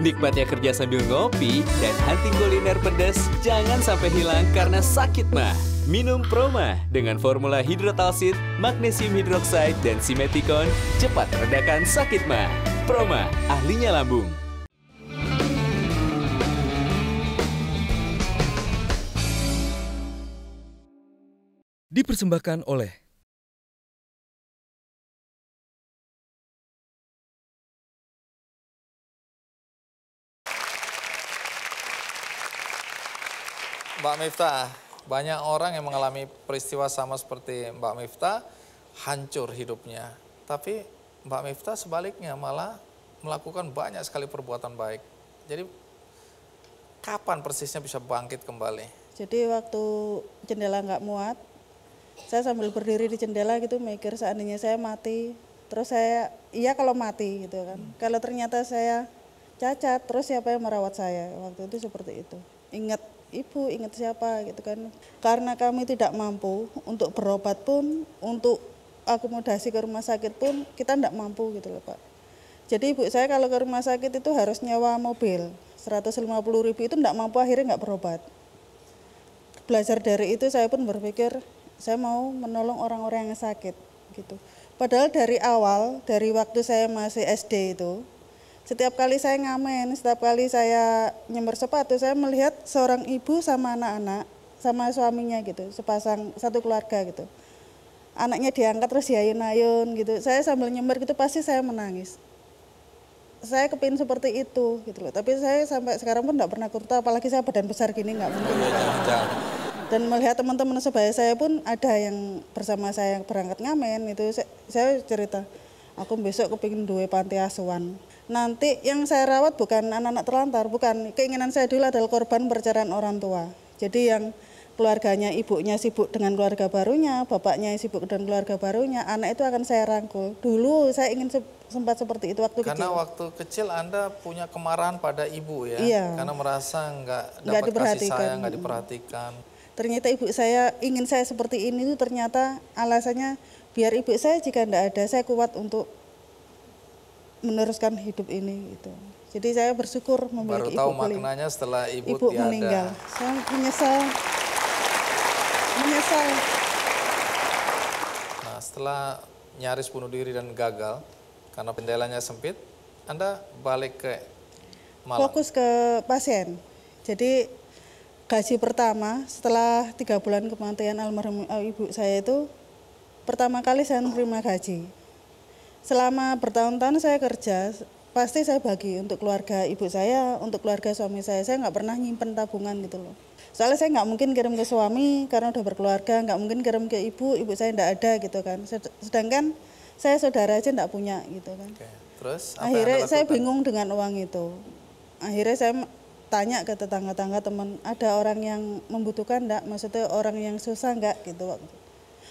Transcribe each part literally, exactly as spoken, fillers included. Nikmatnya kerja sambil ngopi dan hunting kuliner pedas jangan sampai hilang karena sakit mah. Minum Proma dengan formula hidrotalsit, magnesium hidroksida, dan simetikon cepat redakan sakit mah. Proma, ahlinya lambung. Dipersembahkan oleh Mbak Mifta. Banyak orang yang mengalami peristiwa sama seperti Mbak Mifta, hancur hidupnya. Tapi Mbak Mifta sebaliknya malah melakukan banyak sekali perbuatan baik. Jadi kapan persisnya bisa bangkit kembali? Jadi waktu jendela nggak muat, saya sambil berdiri di jendela gitu mikir seandainya saya mati, terus saya iya kalau mati gitu kan. Hmm. Kalau ternyata saya cacat, terus siapa yang merawat saya? Waktu itu seperti itu. Ingat ibu, ingat siapa gitu kan. Karena kami tidak mampu untuk berobat pun, untuk akomodasi ke rumah sakit pun kita tidak mampu gitu loh Pak. Jadi ibu saya kalau ke rumah sakit itu harus nyewa mobil, seratus lima puluh ribu itu tidak mampu, akhirnya nggak berobat. Belajar dari itu saya pun berpikir saya mau menolong orang-orang yang sakit gitu. Padahal dari awal, dari waktu saya masih S D itu, setiap kali saya ngamen, setiap kali saya nyember sepatu, saya melihat seorang ibu sama anak-anak, sama suaminya gitu, sepasang, satu keluarga gitu. Anaknya diangkat terus diayun-ayun gitu. Saya sambil nyember gitu pasti saya menangis. Saya kepingin seperti itu gitu loh. Tapi saya sampai sekarang pun nggak pernah kurta, apalagi saya badan besar gini nggak mungkin. Dan melihat teman-teman sebaya saya pun ada yang bersama saya yang berangkat ngamen itu, saya, saya cerita, aku besok kepingin duwe panti asuhan. Nanti yang saya rawat bukan anak-anak terlantar, bukan. Keinginan saya dulu adalah korban perceraian orang tua. Jadi yang keluarganya, ibunya sibuk dengan keluarga barunya, bapaknya sibuk dengan keluarga barunya, anak itu akan saya rangkul. Dulu saya ingin se sempat seperti itu waktu Karena kecil. Karena waktu kecil Anda punya kemarahan pada ibu ya? Iya. Karena merasa nggak dapat kasih sayang, nggak diperhatikan. Ternyata ibu saya, ingin saya seperti ini itu ternyata alasannya biar ibu saya jika nggak ada, saya kuat untuk meneruskan hidup ini gitu. Jadi saya bersyukur memiliki ibu. Baru tahu maknanya setelah ibu, ibu tiada. Meninggal. Saya menyesal. Menyesal. Nah, setelah nyaris bunuh diri dan gagal karena jendelanya sempit, Anda balik ke Malang. Fokus ke pasien. Jadi gaji pertama setelah tiga bulan kematian almarhum ibu saya itu pertama kali saya menerima gaji. Selama bertahun-tahun saya kerja, pasti saya bagi untuk keluarga ibu saya, untuk keluarga suami saya. Saya nggak pernah nyimpen tabungan gitu loh. Soalnya saya nggak mungkin kirim ke suami karena udah berkeluarga, nggak mungkin kirim ke ibu, ibu saya nggak ada gitu kan. Sedangkan saya saudara aja nggak punya gitu kan. Oke. Terus, apa akhirnya saya bingung dengan uang itu. Akhirnya saya tanya ke tetangga-tangga teman, ada orang yang membutuhkan nggak? Maksudnya orang yang susah nggak gitu?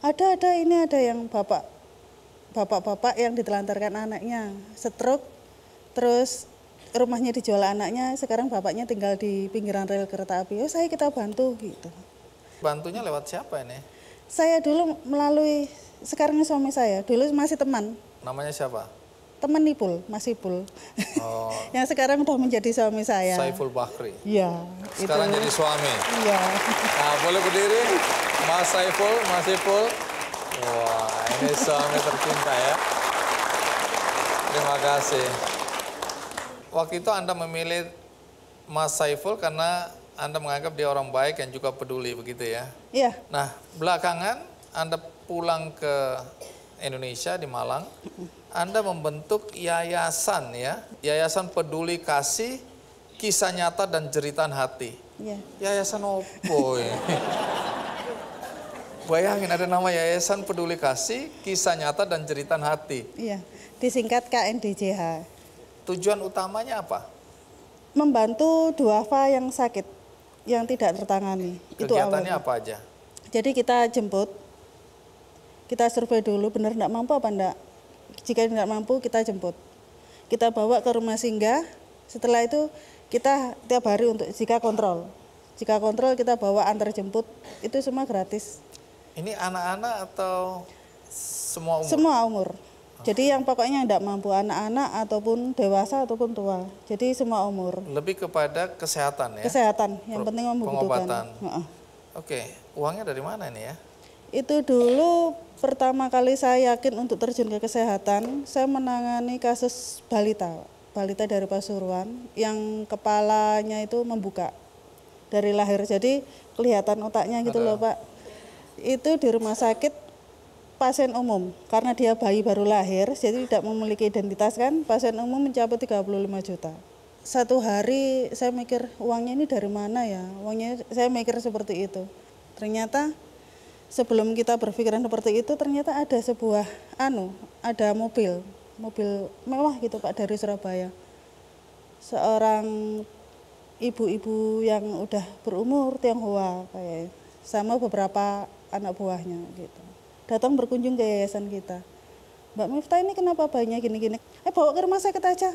Ada, ada, ini ada yang bapak. Bapak-bapak yang ditelantarkan anaknya, stroke, terus rumahnya dijual anaknya, sekarang bapaknya tinggal di pinggiran rel kereta api. Oh saya kita bantu gitu. Bantunya lewat siapa ini? Saya dulu melalui, sekarang suami saya, dulu masih teman. Namanya siapa? Teman Ipul, Mas Ipul. Oh. Yang sekarang udah menjadi suami saya. Saiful Bakri. Iya. Sekarang itu. Jadi suami. Iya. Nah boleh berdiri, Mas Saiful, Mas Ipul. Wah, ini suami tercinta ya. Terima kasih. Waktu itu Anda memilih Mas Saiful karena Anda menganggap dia orang baik yang juga peduli begitu ya? Iya. Nah, belakangan Anda pulang ke Indonesia di Malang, Anda membentuk yayasan ya, Yayasan Peduli Kasih Kisah Nyata dan Jeritan Hati. Iya. Yayasan opo ya? Bayangin ada nama Yayasan Peduli Kasih, Kisah Nyata dan Jeritan Hati. Iya, disingkat K N D J H. Tujuan utamanya apa? Membantu duafa yang sakit, yang tidak tertangani. Kegiatannya itu apa aja? Jadi kita jemput, kita survei dulu, benar tidak mampu apa enggak. Jika tidak mampu kita jemput. Kita bawa ke rumah singgah, setelah itu kita tiap hari untuk jika kontrol. Jika kontrol kita bawa antar jemput, itu semua gratis. Ini anak-anak atau semua umur? Semua umur. Jadi yang pokoknya tidak mampu, anak-anak ataupun dewasa ataupun tua. Jadi semua umur. Lebih kepada kesehatan ya? Kesehatan, yang Pro penting membutuhkan. Pengobatan. Uh-uh. Oke, uangnya dari mana ini ya? Itu dulu pertama kali saya yakin untuk terjun ke kesehatan, saya menangani kasus balita. Balita dari Pasuruan yang kepalanya itu membuka dari lahir. Jadi kelihatan otaknya gitu. Ada. Loh Pak. Itu di rumah sakit. Pasien umum, karena dia bayi baru lahir, jadi tidak memiliki identitas kan, pasien umum mencapai tiga puluh lima juta. Satu hari saya mikir, uangnya ini dari mana ya, uangnya saya mikir seperti itu. Ternyata sebelum kita berpikiran seperti itu, ternyata ada sebuah anu, ada mobil, mobil mewah gitu Pak, dari Surabaya. Seorang ibu-ibu yang udah berumur, Tionghoa kayak, sama beberapa anak buahnya gitu. Datang berkunjung ke yayasan kita. Mbak Mifta ini kenapa banyak gini-gini? Eh bawa ke rumah sakit aja.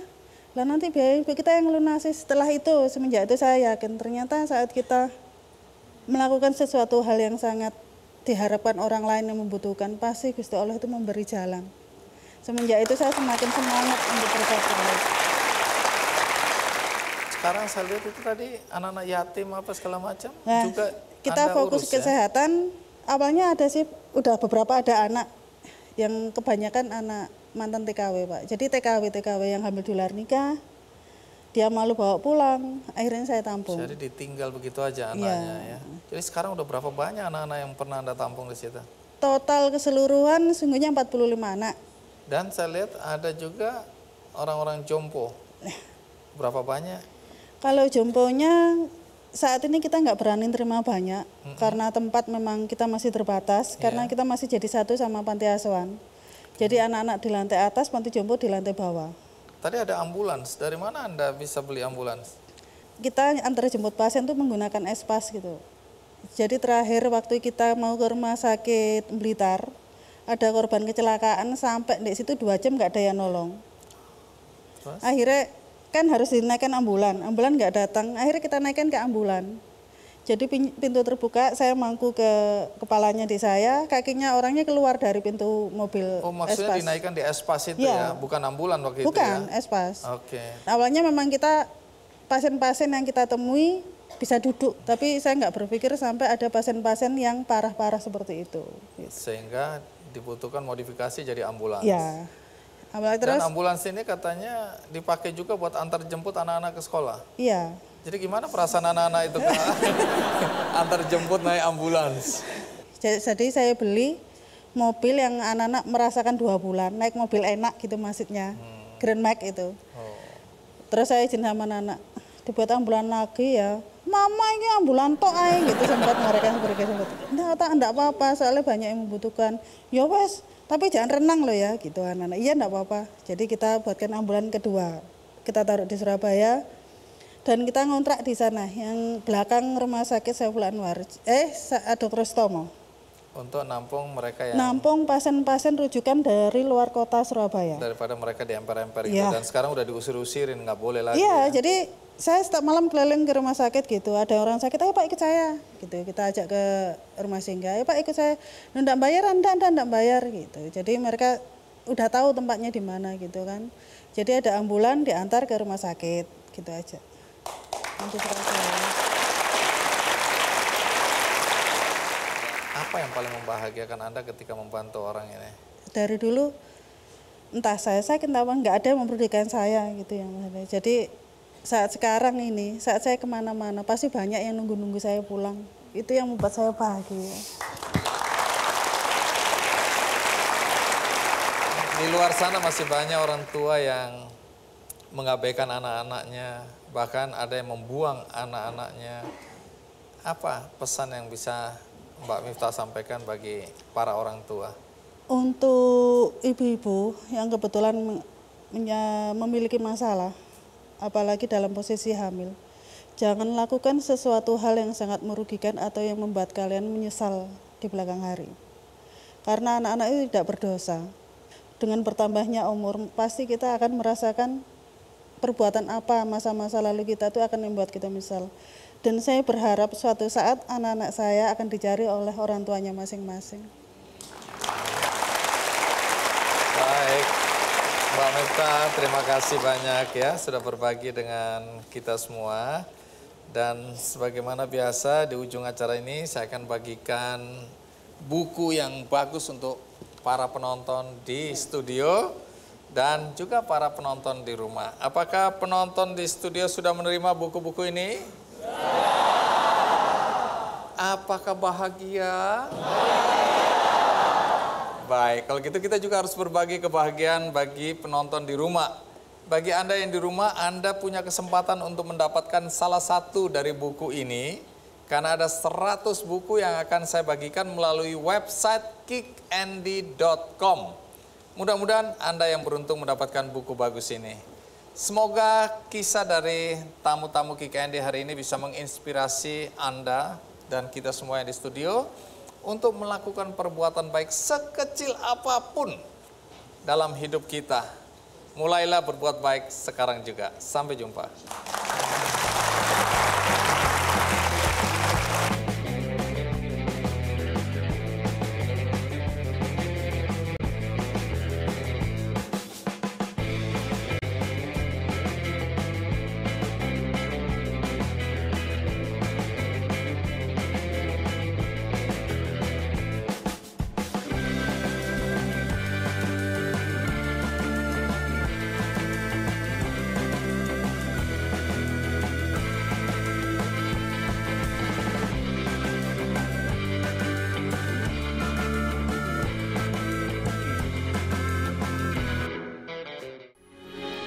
Lah nanti biaya kita yang lunasi. Setelah itu, semenjak itu saya yakin. Ternyata saat kita melakukan sesuatu hal yang sangat diharapkan orang lain yang membutuhkan, pasti Gusti Allah itu memberi jalan. Semenjak itu saya semakin semangat untuk berbuat baik. Sekarang saya lihat itu tadi anak-anak yatim apa segala macam. Nah, juga kita fokus urus, kesehatan. Ya? Awalnya ada sih, udah beberapa ada anak yang kebanyakan anak mantan T K W Pak. Jadi T K W T K W yang hamil di luar nikah, dia malu bawa pulang, akhirnya saya tampung. Jadi ditinggal begitu aja anaknya ya. ya. Jadi sekarang udah berapa banyak anak-anak yang pernah Anda tampung di situ? Total keseluruhan sungguhnya empat puluh lima anak. Dan saya lihat ada juga orang-orang jompo. Berapa banyak? Kalau jomponya... Saat ini kita nggak berani terima banyak, mm-hmm. karena tempat memang kita masih terbatas, yeah. karena kita masih jadi satu sama panti asuhan. Jadi anak-anak di lantai atas, panti jompo di lantai bawah. Tadi ada ambulans, dari mana Anda bisa beli ambulans? Kita antar jemput pasien tuh menggunakan espas gitu. Jadi terakhir waktu kita mau ke rumah sakit Blitar, ada korban kecelakaan sampai di situ dua jam nggak ada yang nolong. Terus? Akhirnya kan harus dinaikkan ambulan, ambulan nggak datang, akhirnya kita naikkan ke ambulan. Jadi pintu terbuka, saya mangku ke kepalanya di saya, kakinya orangnya keluar dari pintu mobil. Oh maksudnya espas. Dinaikkan di espas itu ya, ya? Bukan ambulan waktu bukan, itu ya? Bukan, espas. Oke. Okay. Awalnya memang kita, pasien-pasien yang kita temui bisa duduk, tapi saya nggak berpikir sampai ada pasien-pasien yang parah-parah seperti itu. Gitu. Sehingga dibutuhkan modifikasi jadi ambulans. Ya. Ambulans. Dan ambulans ini katanya dipakai juga buat antar jemput anak-anak ke sekolah. Iya. Jadi gimana perasaan anak-anak itu Kak? Antar jemput naik ambulans. Jadi saya beli mobil yang anak-anak merasakan dua bulan, naik mobil enak gitu maksudnya, hmm. Grand Max itu. Oh. Terus saya izin sama anak, dibuat ambulan lagi ya. Mama ini ambulan tok ae gitu sempat mereka berkata seperti itu. Enggak, enggak apa-apa soalnya banyak yang membutuhkan. Ya wes. Tapi jangan renang loh ya, gitu anak-anak. Iya enggak apa-apa. Jadi kita buatkan ambulan kedua. Kita taruh di Surabaya dan kita ngontrak di sana yang belakang rumah sakit Saiful Anwar. Eh, Dokter Kristomo. Untuk nampung mereka yang nampung pasien-pasien rujukan dari luar kota Surabaya. Daripada mereka diemper-emper gitu ya. Dan sekarang udah diusir-usirin, nggak boleh lagi. Iya, ya. Jadi saya setiap malam keliling ke rumah sakit gitu, ada orang sakit, ayo Pak ikut saya, gitu. Kita ajak ke rumah singgah, ayo Pak ikut saya, ndak bayar, ndak, ndak, ndak bayar, gitu. Jadi mereka udah tahu tempatnya di mana gitu kan. Jadi ada ambulan diantar ke rumah sakit, gitu aja. Untuk apa yang paling membahagiakan Anda ketika membantu orang ini? Dari dulu, entah saya sakit, entah nggak ada yang memperdulikan saya gitu yang maksudnya. Jadi saat sekarang ini, saat saya kemana-mana, pasti banyak yang nunggu-nunggu saya pulang. Itu yang membuat saya bahagia. Di luar sana masih banyak orang tua yang mengabaikan anak-anaknya, bahkan ada yang membuang anak-anaknya. Apa pesan yang bisa Mbak Mifta sampaikan bagi para orang tua? Untuk ibu-ibu yang kebetulan memiliki masalah, apalagi dalam posisi hamil. Jangan lakukan sesuatu hal yang sangat merugikan atau yang membuat kalian menyesal di belakang hari. Karena anak-anak itu tidak berdosa. Dengan bertambahnya umur, pasti kita akan merasakan perbuatan apa masa-masa lalu kita itu akan membuat kita menyesal. Dan saya berharap suatu saat anak-anak saya akan dicari oleh orang tuanya masing-masing. Baik. Mifta, terima kasih banyak ya sudah berbagi dengan kita semua. Dan sebagaimana biasa di ujung acara ini saya akan bagikan buku yang bagus untuk para penonton di studio dan juga para penonton di rumah. Apakah penonton di studio sudah menerima buku-buku ini? Apakah bahagia? Baik, kalau gitu kita juga harus berbagi kebahagiaan bagi penonton di rumah. Bagi Anda yang di rumah, Anda punya kesempatan untuk mendapatkan salah satu dari buku ini. Karena ada seratus buku yang akan saya bagikan melalui website kick andy dot com. Mudah-mudahan Anda yang beruntung mendapatkan buku bagus ini. Semoga kisah dari tamu-tamu Kick Andy hari ini bisa menginspirasi Anda dan kita semua yang di studio untuk melakukan perbuatan baik sekecil apapun dalam hidup kita. Mulailah berbuat baik sekarang juga. Sampai jumpa.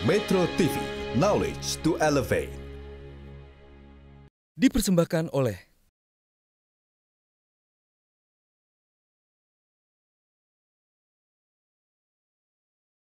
Metro T V, knowledge to elevate. Dipersembahkan oleh